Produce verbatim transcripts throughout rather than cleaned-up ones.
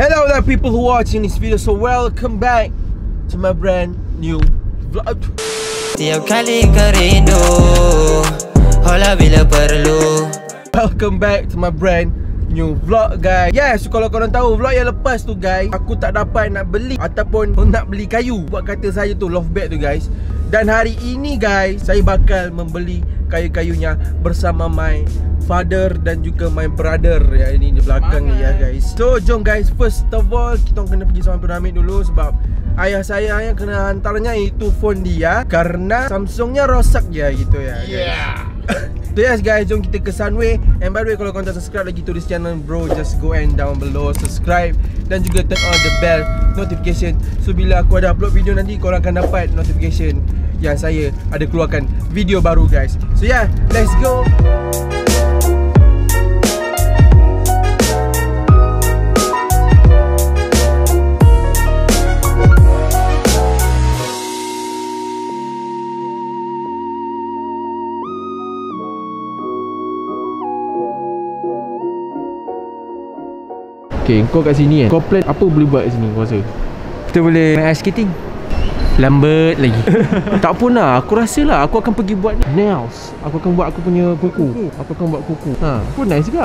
Hello there, people who are watching this video. So welcome back to my brand new vlog. Tiap kali kerindu, hola bila perlu. Welcome back to my brand new vlog, guys. Yes, so kalau korang tahu vlog yang lepas tu, guys, aku tak dapat nak beli ataupun nak beli kayu buat kata saya tu, love bag tu, guys. Dan hari ini, guys, saya bakal membeli kayu-kayunya bersama my father dan juga my brother ya, ini di belakang ni ya, guys. So jom, guys, first of all kita kena pergi sama piramid dulu sebab ayah saya yang kena hantarnya itu phone dia karena Samsungnya rosak ya gitu ya, guys. Yeah. So yes, guys, jom kita ke Sunway. And by the way, kalau korang tak subscribe lagi to this channel, bro, just go and down below subscribe dan juga turn on the bell notification. So bila aku ada upload video nanti korang akan dapat notification yang saya ada keluarkan video baru, guys. So yeah, let's go. Okay, kau kat sini kan? Kau plan apa boleh buat kat sini kau rasa? Kita boleh main ice skating. Lambat lagi. Tak pun lah, aku rasa lah aku akan pergi buat nails. Aku akan buat aku punya kuku. Aku akan buat kuku. Ha, pun nice juga.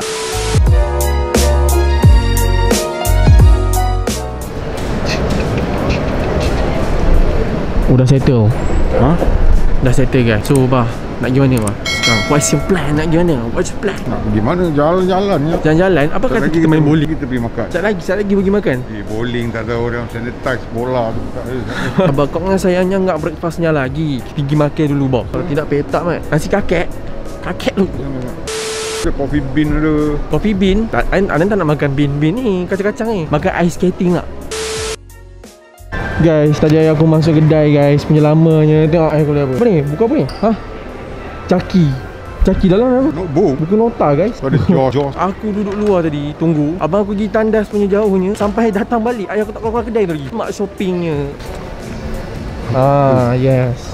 Oh, dah settle. Ha? Dah settle, guys. So, bah, nak pergi mana, bah? What's your plan? Nak pergi mana? What's your plan? Nak pergi mana? Jalan-jalan ya. Jalan-jalan? Apa kata kita main bowling? Kita pergi makan. Sekejap lagi, sekejap lagi pergi makan? Eh, bowling tak ada orang sanitize bola tu tak ada. Abang, kau kan sayangnya enggak breakfastnya lagi. Kita pergi makan dulu, bang. Kalau tidak petak, mat. Nasi kakek. Kakek lu. Coffee bean ada. Coffee bean? Anan tak nak makan bean-bean ni. Kacang-kacang ni. Makan ice skating tak? Guys, tadi ayah aku masuk kedai, guys. Penyelamanya. Tengok ayah aku lihat apa. Apa ni? Buku apa ni? Hah? Caki. Caki dalam apa? Notebook. Buku nota, guys. Ada George. Aku duduk luar tadi tunggu. Abang aku pergi tandas punya jauhnya sampai datang balik. Ayah aku tak keluar kedai tu lagi. Mak shoppingnya. Ah, yes.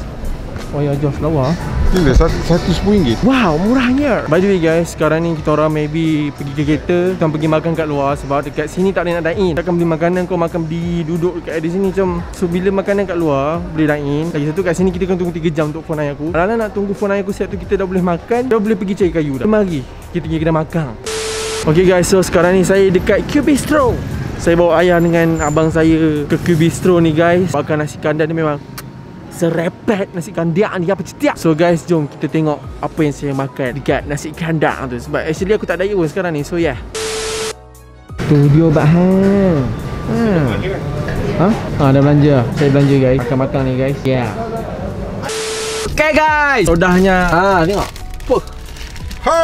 Oh ya, George lawa. Ini seratus sepuluh ringgit. Wow, murahnya. By the way, guys, sekarang ni kita orang maybe pergi ke kereta, kita pergi makan kat luar sebab dekat sini tak boleh nak dine-in. Takkan beli makanan kau makan di duduk dekat di sini macam. So bila makanan kat luar boleh dine-in. Lagi satu kat sini kita kena tunggu tiga jam untuk phone ayah aku. Kalau nak tunggu phone ayah aku siap tu kita dah boleh makan, dah boleh pergi cari kayu dah. Mari kita pergi kedai makan. Okay, guys, so sekarang ni saya dekat Cubistro. Saya bawa ayah dengan abang saya ke Cubistro ni, guys. Makan nasi kandar ni memang serepet nasi kandar ni apa cetiak. So, guys, jom kita tengok apa yang saya makan dekat nasi kandar tu sebab actually aku tak daya pun sekarang ni. So yeah, studio bahan. Hmm. Ha? Ha, dah belanja. Saya belanja, guys. Makan matang ni, guys. Yeah. Okay, guys, sodahnya. Ha, tengok. Puh. Ho!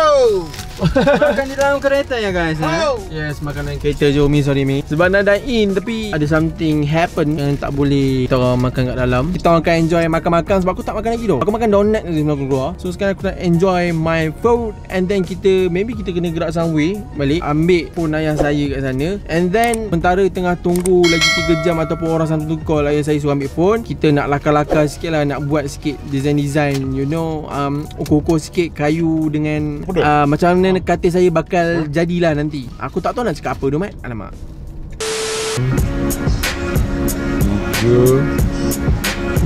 Makan di dalam kereta ya, guys. Oh. Yes, makanan kereta je, Mi. Sorry, Mi. Sebab nak dine-in tapi ada something happen yang tak boleh kita orang makan kat dalam. Kita akan enjoy makan-makan sebab aku tak makan lagi tu. Aku makan donat je sebelum aku keluar. So sekarang aku nak enjoy my food. And then kita, maybe kita kena gerak somewhere balik, ambil phone ayah saya kat sana. And then mentara tengah tunggu lagi tiga jam ataupun orang satu call ayah saya suruh ambil phone, kita nak lakar-lakar sikit lah, nak buat sikit design-design, you know, um, ukur-ukur sikit kayu dengan uh, macam kata saya bakal jadilah nanti. Aku tak tahu nak cakap apa tu, Mat. Alamak.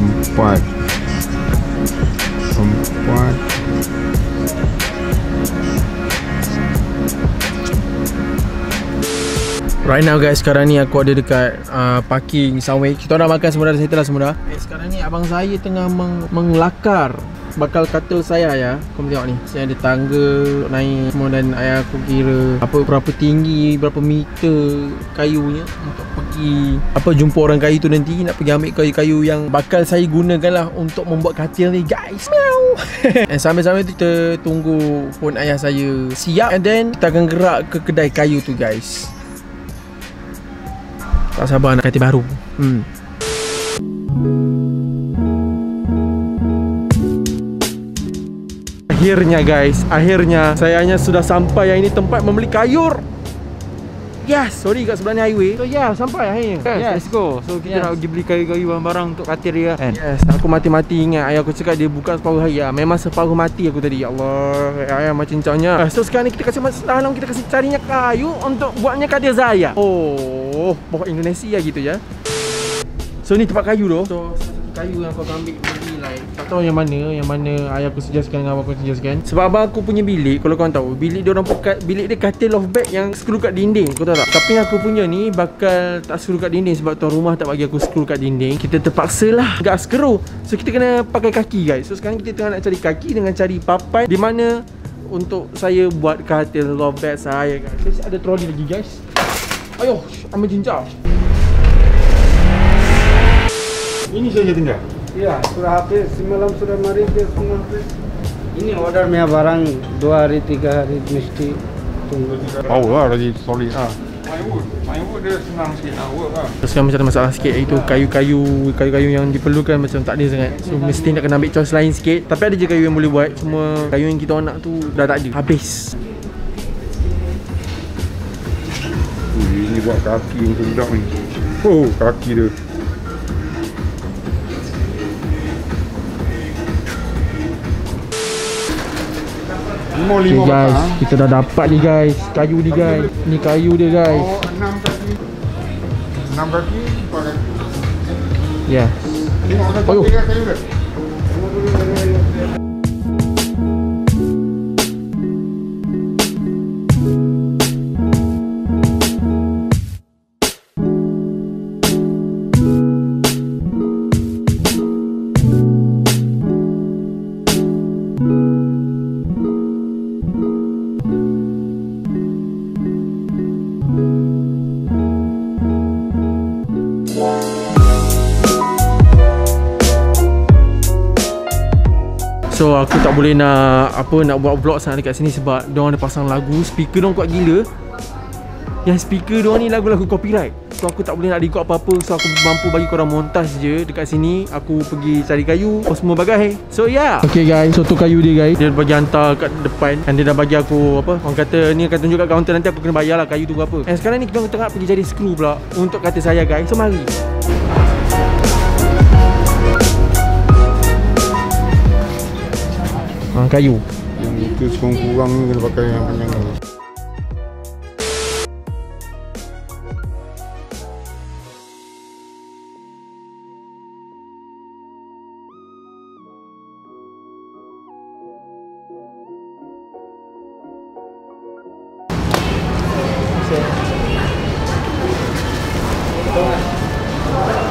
Empat. Empat. Right now, guys, sekarang ni aku ada dekat uh, parking Sunway. Kita dah makan semua dah, saya telah semua dah. Okay, sekarang ni abang saya tengah meng menglakar bakal katil saya ya. Kau tengok ni, saya ada tangga naik semua dan ayah aku kira apa berapa tinggi, berapa meter kayunya untuk pergi apa jumpa orang kayu tu nanti, nak pergi ambil kayu-kayu yang bakal saya gunakan lah untuk membuat katil ni, guys. And sambil-sambil kita tunggu phone ayah saya siap and then kita akan gerak ke kedai kayu tu, guys. Tak sabar nak katil baru. Hmm. Akhirnya, guys, akhirnya sayangnya sudah sampai yang ini tempat membeli kayur. Yes, sorry kat sebelahnya highway. So yeah, sampai akhirnya. Yes, yes, let's go. So kita yes. nak pergi beli kayu-kayu, barang-barang untuk katil dia kan. Yes, aku mati-mati ingat ayah aku cakap dia bukan separuh hari. Memang separuh mati aku tadi. Ya Allah, ayah macam cakapnya. So sekarang ni kita kasi masalah, kita kasi carinya kayu untuk buatnya katil Zaya. Oh, bawa Indonesia gitu ya. So ni tempat kayu tu. So kayu yang aku ambil ni like tak tahu yang mana, yang mana ayah aku sejaskan dengan abang aku sejaskan. Sebab abang aku punya bilik, kalau kau tahu, bilik dia orang pekat, bilik dia katil loft bed yang skru kat dinding. Kau tahu tak? Tapi yang aku punya ni bakal tak skru kat dinding sebab tuan rumah tak bagi aku skru kat dinding. Kita terpaksalah gak skru. So kita kena pakai kaki guys. So sekarang kita tengah nak cari kaki dengan cari papan di mana untuk saya buat katil loft bed saya guys. So, ada troli lagi guys. Ayuh, ambil jinjau. Ini saja tinggal? Iya, sudah habis. Semalam sudah mari dia semua habis. Ini ordernya barang dua hari, tiga hari mesti tunggu. Oh, lah, lagi solid ah. Plywood, plywood dia senang sikit nak work ah. Terus kami ada masalah sikit iaitu kayu-kayu, kayu-kayu yang diperlukan macam tak ada sangat. So mesti nak kena ambil choice lain sikit. Tapi ada je kayu yang boleh buat. Semua kayu yang kita nak tu dah tak ada. Habis. Ini buat kaki untuk budak ni. Oh, kaki dia. Okay guys, kita dah dapat ni guys. Kayu ni guys. Ni kayu dia guys. Oh, enam kaki. enam kaki. Ya. Tengok kat kayu dia. So aku tak boleh nak apa nak buat vlog sangat dekat sini sebab dia orang ada pasang lagu, speaker dia orang kuat gila. Yang speaker dia orang ni lagu-lagu copyright. So aku tak boleh nak record apa-apa. So aku mampu bagi korang montage je dekat sini. Aku pergi cari kayu, oh, semua bagai. So yeah. Okay guys, so tu kayu dia guys. Dia bagi hantar kat depan dan dia dah bagi aku apa? Orang kata ni akan tunjuk kat kaunter, nanti aku kena bayarlah kayu tu berapa. Dan sekarang ni kita tengah pergi cari skru pula untuk kata saya guys. So mari. Ha, kayu. Yang itu sekurang-kurang ni kena pakai yang panjang ni.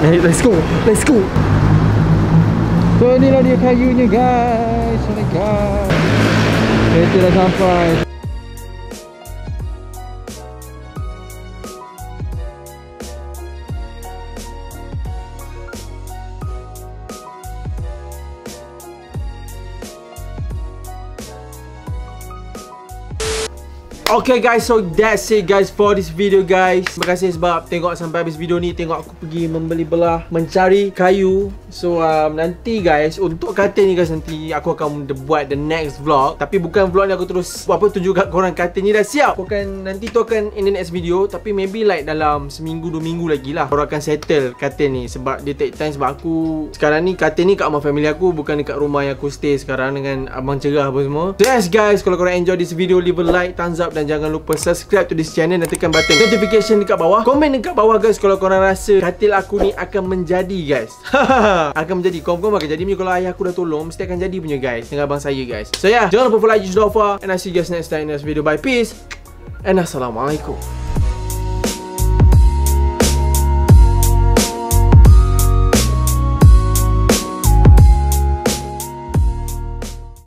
Hey, let's go. Let's go. So inilah dia kayunya guys. Oh my god, kereta dah sampai. Okay guys, so that's it guys for this video guys. Terima kasih sebab tengok sampai habis video ni. Tengok aku pergi membeli belah, mencari kayu. So um, nanti guys, untuk katil ni guys, nanti aku akan buat the next vlog. Tapi bukan vlog ni aku terus buat apa, tunjuk kat korang katil ni dah siap. Aku akan, nanti tu akan in the next video. Tapi maybe like dalam seminggu, dua minggu lagi lah korang akan settle katil ni. Sebab dia take time. Sebab aku sekarang ni katil ni kat rumah family aku, bukan dekat rumah yang aku stay sekarang dengan abang cerah apa semua. So yes guys, kalau korang enjoy this video, leave a like, thumbs up, dan jangan lupa subscribe to this channel dan tekan button notification dekat bawah. Komen dekat bawah guys kalau korang rasa katil aku ni akan menjadi guys. Akan menjadi, confirm akan jadi punya. Kalau ayah aku dah tolong, mesti akan jadi punya guys, dengan abang saya guys. So yeah, jangan lupa follow I G Dofa, and I see you guys next time in next video. Bye, peace and assalamualaikum.